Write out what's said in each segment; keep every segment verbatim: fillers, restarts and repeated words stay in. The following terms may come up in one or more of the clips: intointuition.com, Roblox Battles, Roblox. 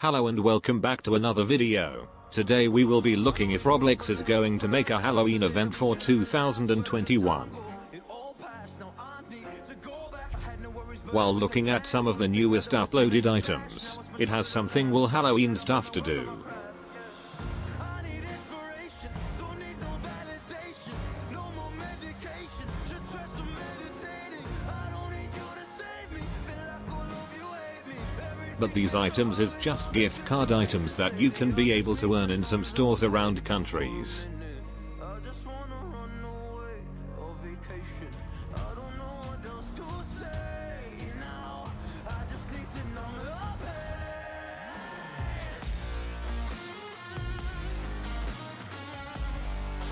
Hello and welcome back to another video. Today we will be looking if Roblox is going to make a Halloween event for two thousand twenty-one. While looking at some of the newest uploaded items, it has something with Halloween stuff to do. But these items is just gift card items that you can be able to earn in some stores around countries.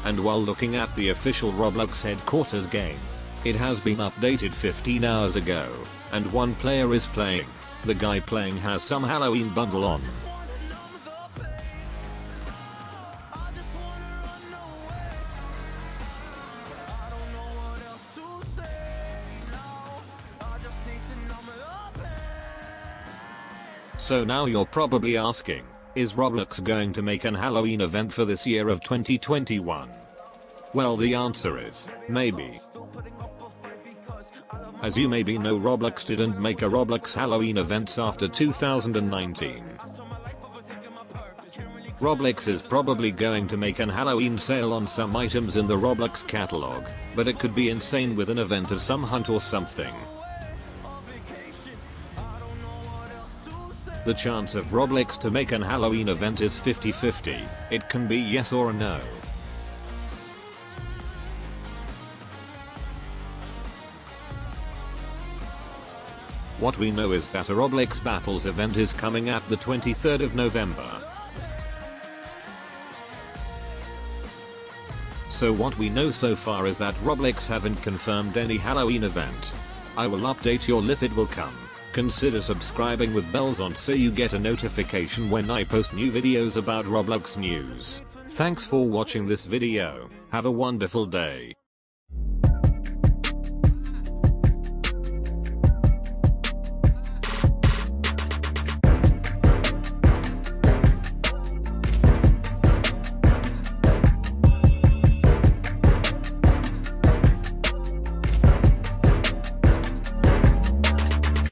And while looking at the official Roblox headquarters game, it has been updated fifteen hours ago, and one player is playing. The guy playing has some Halloween bundle on. So now you're probably asking, is Roblox going to make an Halloween event for this year of twenty twenty-one? Well, the answer is, maybe. As you maybe know, Roblox didn't make a Roblox Halloween events after two thousand nineteen. Roblox is probably going to make an Halloween sale on some items in the Roblox catalog, but it could be insane with an event of some hunt or something. The chance of Roblox to make an Halloween event is fifty fifty, it can be yes or no. What we know is that a Roblox Battles event is coming at the twenty-third of November. So what we know so far is that Roblox haven't confirmed any Halloween event. I will update your if it will come. Consider subscribing with bells on so you get a notification when I post new videos about Roblox news. Thanks for watching this video. Have a wonderful day.